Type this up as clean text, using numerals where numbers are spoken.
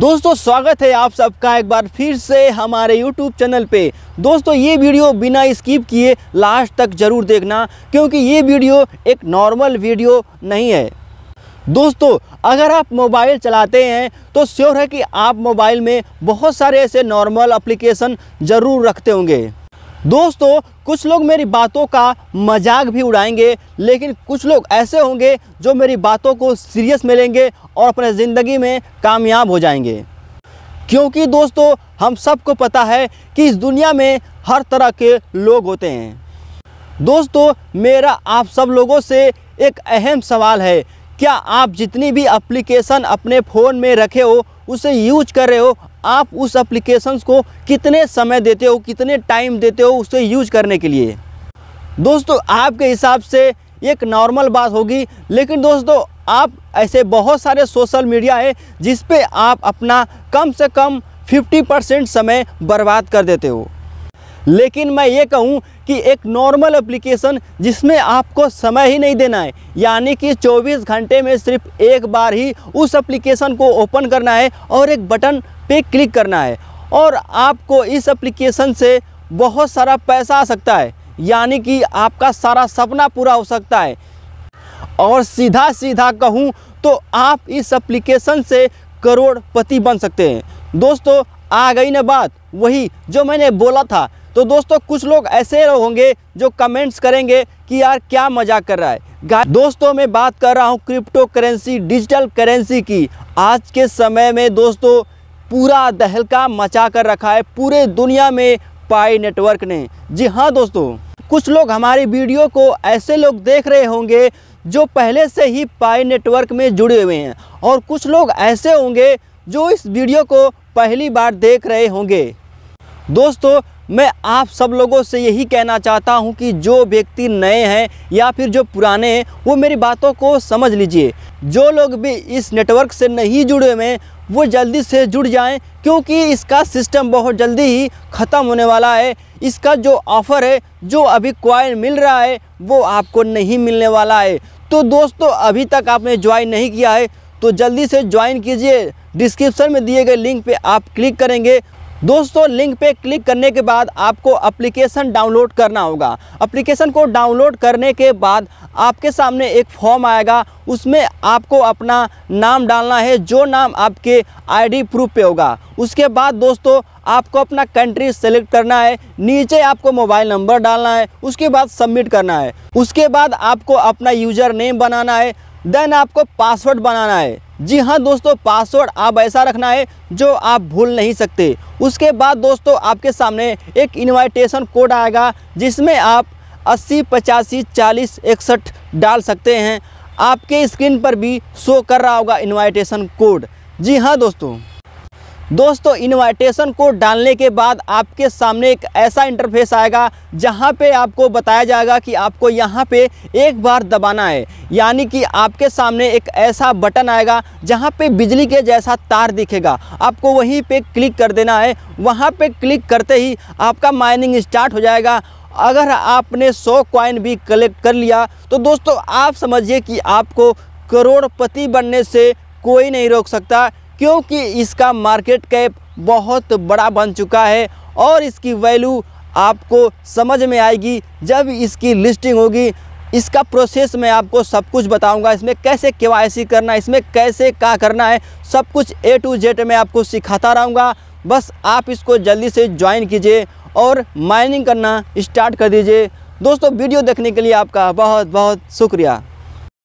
दोस्तों स्वागत है आप सबका एक बार फिर से हमारे YouTube चैनल पे। दोस्तों ये वीडियो बिना स्किप किए लास्ट तक ज़रूर देखना, क्योंकि ये वीडियो एक नॉर्मल वीडियो नहीं है। दोस्तों अगर आप मोबाइल चलाते हैं तो श्योर है कि आप मोबाइल में बहुत सारे ऐसे नॉर्मल एप्लीकेशन ज़रूर रखते होंगे। दोस्तों कुछ लोग मेरी बातों का मजाक भी उड़ाएंगे, लेकिन कुछ लोग ऐसे होंगे जो मेरी बातों को सीरियस में लेंगे और अपने ज़िंदगी में कामयाब हो जाएंगे। क्योंकि दोस्तों हम सबको पता है कि इस दुनिया में हर तरह के लोग होते हैं। दोस्तों मेरा आप सब लोगों से एक अहम सवाल है, क्या आप जितनी भी एप्लीकेशन अपने फ़ोन में रखे हो, उसे यूज कर रहे हो, आप उस एप्लीकेशंस को कितने समय देते हो, कितने टाइम देते हो उसे यूज करने के लिए। दोस्तों आपके हिसाब से एक नॉर्मल बात होगी, लेकिन दोस्तों आप ऐसे बहुत सारे सोशल मीडिया है जिस पे आप अपना कम से कम 50% समय बर्बाद कर देते हो। लेकिन मैं ये कहूँ कि एक नॉर्मल एप्लीकेशन जिसमें आपको समय ही नहीं देना है, यानी कि 24 घंटे में सिर्फ एक बार ही उस एप्लीकेशन को ओपन करना है और एक बटन पे क्लिक करना है, और आपको इस एप्लीकेशन से बहुत सारा पैसा आ सकता है, यानी कि आपका सारा सपना पूरा हो सकता है। और सीधा सीधा कहूँ तो आप इस एप्लीकेशन से करोड़पति बन सकते हैं। दोस्तों आ गई ना बात वही जो मैंने बोला था। तो दोस्तों कुछ लोग ऐसे होंगे जो कमेंट्स करेंगे कि यार क्या मजाक कर रहा है। दोस्तों मैं बात कर रहा हूँ क्रिप्टो करेंसी, डिजिटल करेंसी की। आज के समय में दोस्तों पूरा दहलका मचा कर रखा है पूरे दुनिया में पाई नेटवर्क ने। जी हाँ दोस्तों, कुछ लोग हमारी वीडियो को ऐसे लोग देख रहे होंगे जो पहले से ही पाई नेटवर्क में जुड़े हुए हैं, और कुछ लोग ऐसे होंगे जो इस वीडियो को पहली बार देख रहे होंगे। दोस्तों मैं आप सब लोगों से यही कहना चाहता हूं कि जो व्यक्ति नए हैं या फिर जो पुराने हैं, वो मेरी बातों को समझ लीजिए। जो लोग भी इस नेटवर्क से नहीं जुड़े हुए हैं वो जल्दी से जुड़ जाएं, क्योंकि इसका सिस्टम बहुत जल्दी ही ख़त्म होने वाला है। इसका जो ऑफ़र है, जो अभी कॉइन मिल रहा है, वो आपको नहीं मिलने वाला है। तो दोस्तों अभी तक आपने ज्वाइन नहीं किया है तो जल्दी से ज्वाइन कीजिए। डिस्क्रिप्शन में दिए गए लिंक पे आप क्लिक करेंगे। दोस्तों लिंक पे क्लिक करने के बाद आपको एप्लीकेशन डाउनलोड करना होगा। एप्लीकेशन को डाउनलोड करने के बाद आपके सामने एक फॉर्म आएगा, उसमें आपको अपना नाम डालना है, जो नाम आपके आईडी प्रूफ पे होगा। उसके बाद दोस्तों आपको अपना कंट्री सेलेक्ट करना है, नीचे आपको मोबाइल नंबर डालना है, उसके बाद सबमिट करना है। उसके बाद आपको अपना यूज़र नेम बनाना है, देन आपको पासवर्ड बनाना है। जी हाँ दोस्तों, पासवर्ड आप ऐसा रखना है जो आप भूल नहीं सकते। उसके बाद दोस्तों आपके सामने एक इनविटेशन कोड आएगा, जिसमें आप 80 85 40 61 डाल सकते हैं। आपके स्क्रीन पर भी शो कर रहा होगा इनविटेशन कोड। जी हाँ दोस्तों इनविटेशन कोड डालने के बाद आपके सामने एक ऐसा इंटरफेस आएगा जहां पे आपको बताया जाएगा कि आपको यहां पे एक बार दबाना है, यानी कि आपके सामने एक ऐसा बटन आएगा जहां पे बिजली के जैसा तार दिखेगा, आपको वहीं पे क्लिक कर देना है। वहां पे क्लिक करते ही आपका माइनिंग स्टार्ट हो जाएगा। अगर आपने 100 कॉइन भी कलेक्ट कर लिया तो दोस्तों आप समझिए कि आपको करोड़पति बनने से कोई नहीं रोक सकता, क्योंकि इसका मार्केट कैप बहुत बड़ा बन चुका है। और इसकी वैल्यू आपको समझ में आएगी जब इसकी लिस्टिंग होगी। इसका प्रोसेस मैं आपको सब कुछ बताऊंगा, इसमें कैसे केवाईसी करना, इसमें कैसे क्या करना है, सब कुछ A to Z मैं आपको सिखाता रहूंगा। बस आप इसको जल्दी से ज्वाइन कीजिए और माइनिंग करना स्टार्ट कर दीजिए। दोस्तों वीडियो देखने के लिए आपका बहुत बहुत शुक्रिया।